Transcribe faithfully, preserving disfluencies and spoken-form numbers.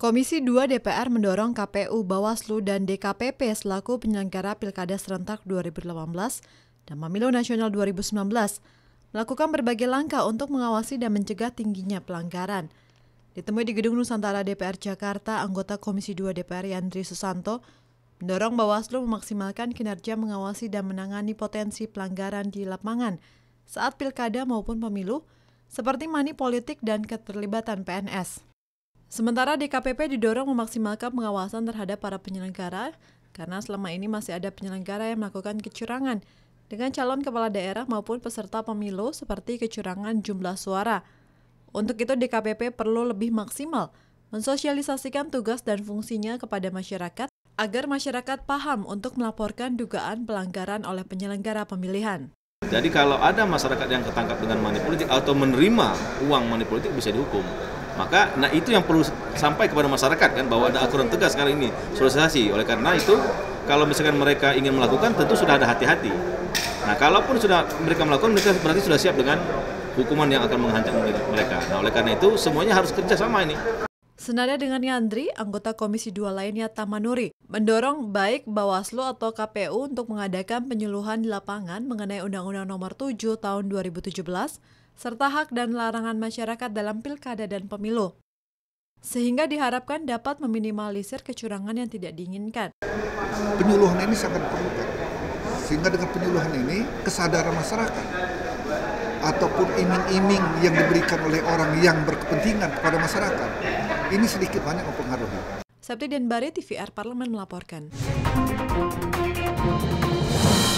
Komisi dua D P R mendorong K P U, Bawaslu, dan D K P P selaku penyelenggara Pilkada Serentak dua ribu delapan belas dan Pemilu Nasional dua ribu sembilan belas melakukan berbagai langkah untuk mengawasi dan mencegah tingginya pelanggaran. Ditemui di Gedung Nusantara D P R Jakarta, anggota Komisi dua D P R Yandri Susanto mendorong Bawaslu memaksimalkan kinerja mengawasi dan menangani potensi pelanggaran di lapangan saat Pilkada maupun Pemilu, seperti money politik dan keterlibatan P N S. Sementara D K P P didorong memaksimalkan pengawasan terhadap para penyelenggara karena selama ini masih ada penyelenggara yang melakukan kecurangan dengan calon kepala daerah maupun peserta pemilu seperti kecurangan jumlah suara. Untuk itu D K P P perlu lebih maksimal mensosialisasikan tugas dan fungsinya kepada masyarakat agar masyarakat paham untuk melaporkan dugaan pelanggaran oleh penyelenggara pemilihan. Jadi kalau ada masyarakat yang ketangkap dengan money politik atau menerima uang money politik bisa dihukum. Maka, nah itu yang perlu sampai kepada masyarakat kan, bahwa ada aturan tegas sekarang ini, sosialisasi. Oleh karena itu, kalau misalkan mereka ingin melakukan, tentu sudah ada hati-hati. Nah, kalaupun sudah mereka melakukan, mereka berarti sudah siap dengan hukuman yang akan menghancam mereka. Nah, oleh karena itu, semuanya harus kerja sama ini. Senada dengan Yandri, anggota Komisi dua lainnya Tamanuri mendorong baik Bawaslu atau K P U untuk mengadakan penyuluhan di lapangan mengenai Undang-Undang Nomor tujuh Tahun dua ribu tujuh belas, serta hak dan larangan masyarakat dalam pilkada dan pemilu, sehingga diharapkan dapat meminimalisir kecurangan yang tidak diinginkan. Penyuluhan ini sangat penting, sehingga dengan penyuluhan ini kesadaran masyarakat ataupun iming-iming yang diberikan oleh orang yang berkepentingan kepada masyarakat ini sedikit banyak mempengaruhi. Septiandarie T V R Parlemen melaporkan.